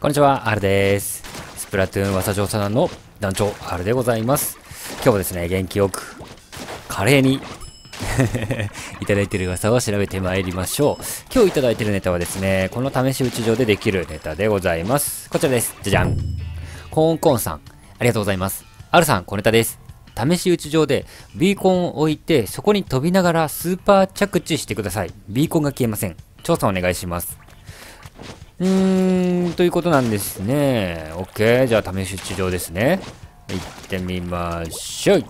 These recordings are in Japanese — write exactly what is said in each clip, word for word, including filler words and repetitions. こんにちは、Rです。スプラトゥーン技上手団の団長、Rでございます。今日もですね、元気よく、華麗に、いただいている噂を調べてまいりましょう。今日いただいているネタはですね、この試し打ち上でできるネタでございます。こちらです。じゃじゃん。コーンコーンさん、ありがとうございます。Rさん、小ネタです。試し打ち上で、ビーコンを置いて、そこに飛びながらスーパー着地してください。ビーコンが消えません。調査お願いします。うーん、ということなんですね。OK。じゃあ、試し打ち上ですね。行ってみましょう。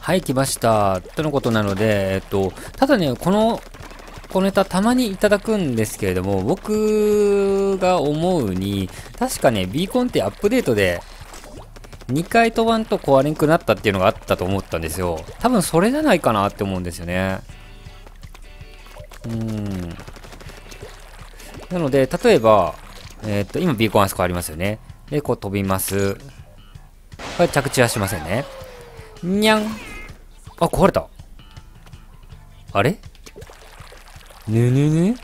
はい、来ました。とのことなので、えっと、ただね、この、このネタたまにいただくんですけれども、僕が思うに、確かね、ビーコンってアップデートで、にかい飛ばんと壊れんくなったっていうのがあったと思ったんですよ。多分それじゃないかなって思うんですよね。うーん。なので、例えば、えー、っと、今ビーコンあそこありますよね。で、こう飛びます。これ着地はしませんね。にゃん。あ、壊れた。あれ？ねねね。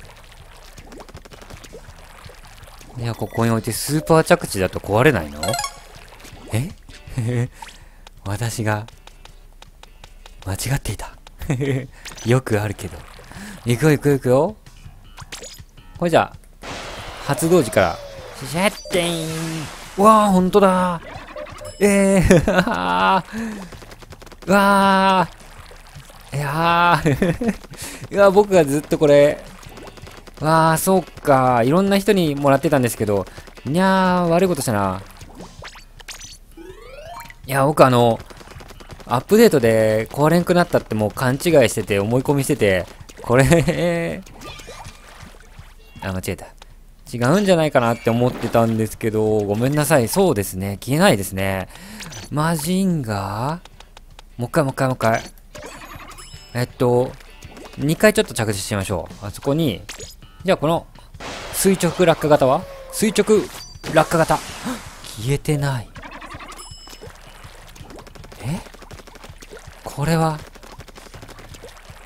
いや、ここに置いてスーパー着地だと壊れないの？え？私が間違っていたよくあるけど、行くよ行くよ行くよ。これじゃあ発動時からシャッティーン。うわー、ほんとだー。えーうわー、いやーいや、僕がずっとこれ、わあ、そうか、いろんな人にもらってたんですけど、にゃー、悪いことしたな。いや、僕あの、アップデートで壊れんくなったってもう勘違いしてて、思い込みしてて、これ、あ、間違えた。違うんじゃないかなって思ってたんですけど、ごめんなさい。そうですね。消えないですね。マジンガー？もう一回もう一回もう一回。えっと、にかいちょっと着地しましょう。あそこに、じゃあこの、垂直落下型は？垂直落下型。消えてない。え？これは、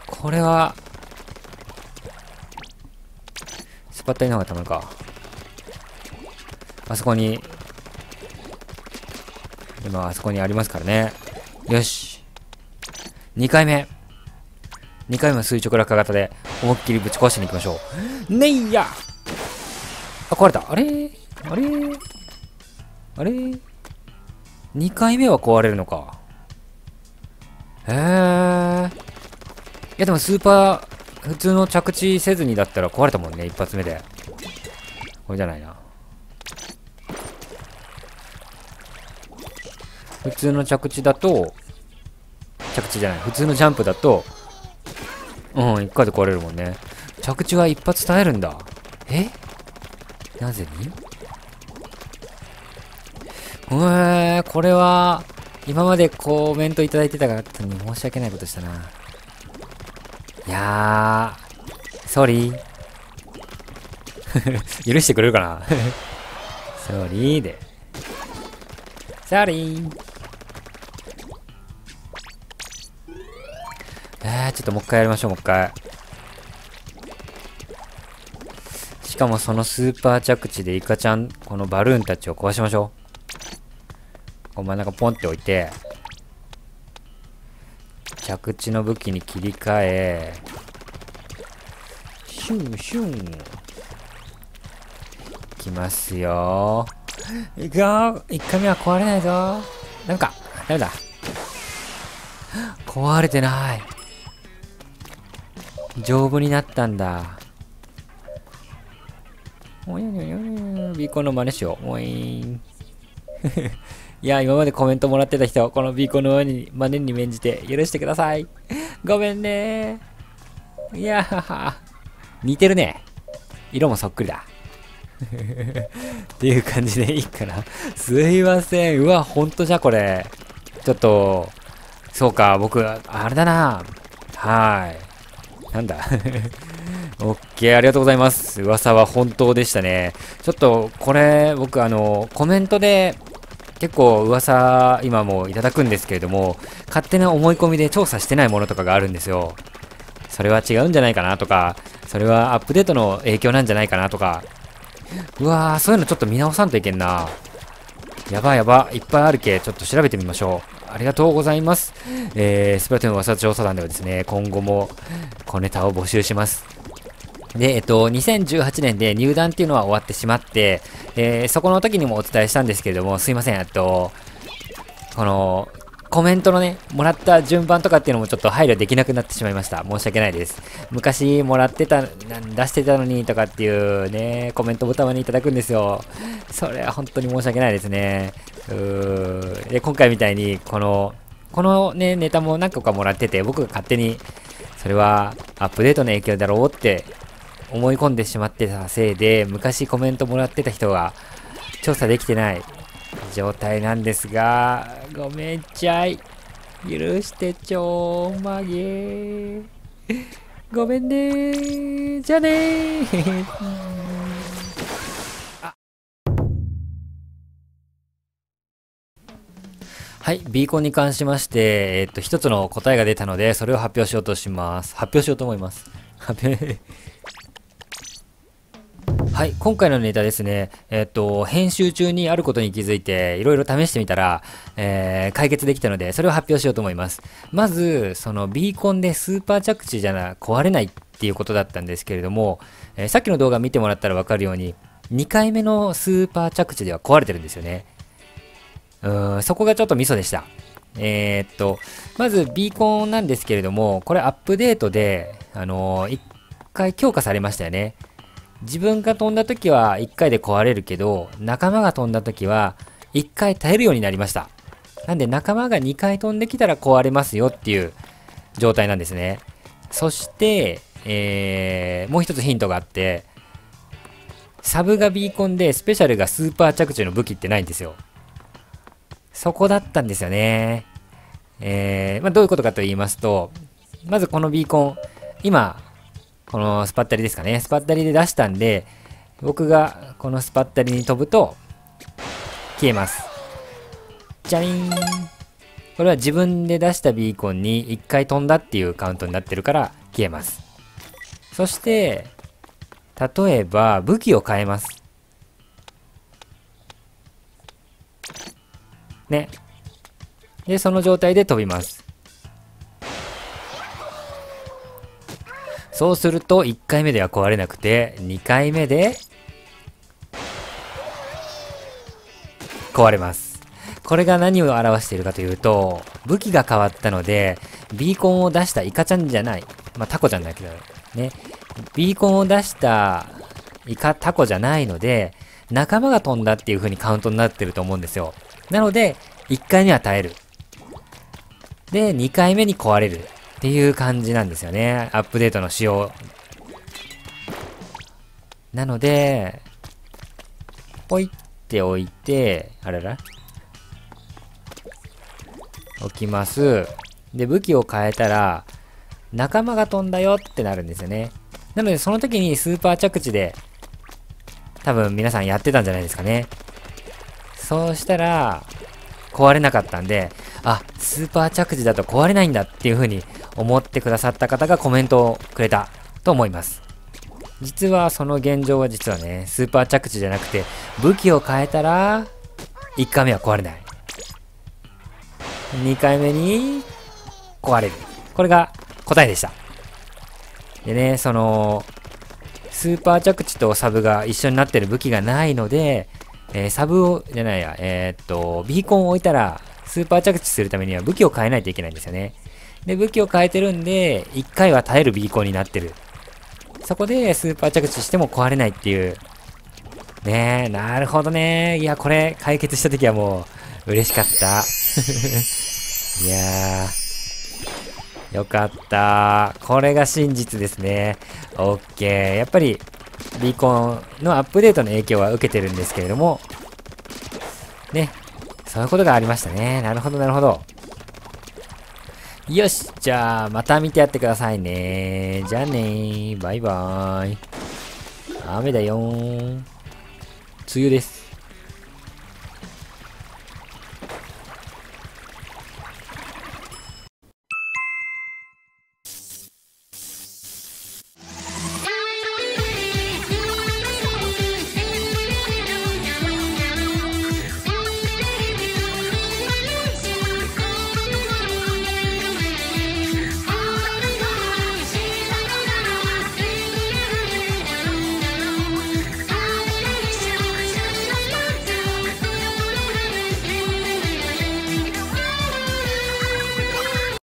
これは、スパッタイの方がたまるか。あそこに、今あそこにありますからね。よし。にかいめ。にかいめは垂直落下型で、思いっきりぶち壊しに行きましょう。ねいや！あ、壊れた。あれ？あれ？あれ？にかいめは壊れるのか。へー。いや、でもスーパー、普通の着地せずにだったら壊れたもんね、一発目で。これじゃないな。普通の着地だと、着地じゃない、普通のジャンプだと、うん、一回で壊れるもんね。着地は一発耐えるんだ。え？なぜに？うえー、これは、今までコメントいただいてた方に申し訳ないことしたな。いやー、ソーリー。許してくれるかなソーリーで。ソーリー。えー、ちょっともう一回やりましょう、もう一回。しかもそのスーパー着地でイカちゃん、このバルーンたちを壊しましょう。真ん中ポンって置いて、着地の武器に切り替え、シュンシュン。いきますよ。いくよ。いっかいめは壊れないぞ。ダメか。ダメだ。壊れてない。丈夫になったんだ。おいおいおいおい。ビーコンの真似しよう。おい。いや、今までコメントもらってた人、このビーコンの真似に、真似に免じて許してください。ごめんねー。いやはは。似てるね。色もそっくりだ。っていう感じでいいかな。すいません。うわ、ほんとじゃ、これ。ちょっと、そうか、僕、あれだな。はーい。なんだ。オッケー、ありがとうございます。噂は本当でしたね。ちょっと、これ、僕、あの、コメントで、結構噂今もいただくんですけれども、勝手な思い込みで調査してないものとかがあるんですよ。それは違うんじゃないかなとか、それはアップデートの影響なんじゃないかなとか。うわー、そういうのちょっと見直さんといけんな。やばいやば、いっぱいあるけ、ちょっと調べてみましょう。ありがとうございます。えー、スプラトゥーン噂調査団ではですね、今後も小ネタを募集します。で、えっと、にせんじゅうはちねんで入団っていうのは終わってしまって、えー、そこの時にもお伝えしたんですけれども、すいません、えっと、この、コメントのね、もらった順番とかっていうのもちょっと配慮できなくなってしまいました。申し訳ないです。昔もらってた、出してたのにとかっていうね、コメントボタンにいただくんですよ。それは本当に申し訳ないですね。うー。で、今回みたいに、この、このね、ネタも何個かもらってて、僕が勝手に、それはアップデートの影響だろうって思い込んでしまってたせいで、昔コメントもらってた人が調査できてない状態なんですが、ごめんちゃい。許してちょーまげー。ごめんねー。じゃあねー。はい、ビーコンに関しまして、えっと、一つの答えが出たので、それを発表しようとします。発表しようと思います。発表はい、今回のネタですね、えっと、編集中にあることに気づいて、いろいろ試してみたら、えー、解決できたので、それを発表しようと思います。まず、そのビーコンでスーパー着地じゃな、壊れないっていうことだったんですけれども、えー、さっきの動画見てもらったらわかるように、にかいめのスーパー着地では壊れてるんですよね。うーん、そこがちょっとミソでした。えー、っと、まずビーコンなんですけれども、これアップデートで、あのー、いっかい強化されましたよね。自分が飛んだ時はいっかいで壊れるけど、仲間が飛んだ時はいっかい耐えるようになりました。なんで仲間がにかい飛んできたら壊れますよっていう状態なんですね。そして、えー、もう一つヒントがあって、サブがビーコンでスペシャルがスーパー着地の武器ってないんですよ。そこだったんですよね。えー、まあ、どういうことかと言いますと、まずこのビーコン、今、このスパッタリですかね。スパッタリで出したんで、僕がこのスパッタリに飛ぶと、消えます。じゃりーん。これは自分で出したビーコンにいっかい飛んだっていうカウントになってるから消えます。そして、例えば武器を変えます。ね。で、その状態で飛びます。そうするといっかいめでは壊れなくて、にかいめで壊れます。これが何を表しているかというと、武器が変わったので、ビーコンを出したイカちゃんじゃない、まあタコちゃんだけどね、ビーコンを出したイカタコじゃないので、仲間が飛んだっていう風にカウントになってると思うんですよ。なので、いっかいめは耐える。で、にかいめに壊れる。っていう感じなんですよね。アップデートの仕様。なので、ポイって置いて、あらら。置きます。で、武器を変えたら、仲間が飛んだよってなるんですよね。なので、その時にスーパー着地で、多分皆さんやってたんじゃないですかね。そうしたら、壊れなかったんで、あ、スーパー着地だと壊れないんだっていう風に思ってくださった方がコメントをくれたと思います。実はその現状は実はね、スーパー着地じゃなくて、武器を変えたら、いっかいめは壊れない。にかいめに、壊れる。これが答えでした。でね、その、スーパー着地とサブが一緒になってる武器がないので、えー、サブを、じゃないや、えー、っと、ビーコンを置いたら、スーパー着地するためには武器を変えないといけないんですよね。で、武器を変えてるんで、いっかいは耐えるビーコンになってる。そこで、スーパー着地しても壊れないっていう。ねえ、なるほどね。いや、これ、解決した時はもう、嬉しかった。いやー、よかった。これが真実ですね。オッケー。やっぱり、ビーコンのアップデートの影響は受けてるんですけれども、ね、そういうことがありましたね。なるほど、なるほど。よし、じゃあ、また見てやってくださいね。じゃあねー、バイバーイ。雨だよー。梅雨です。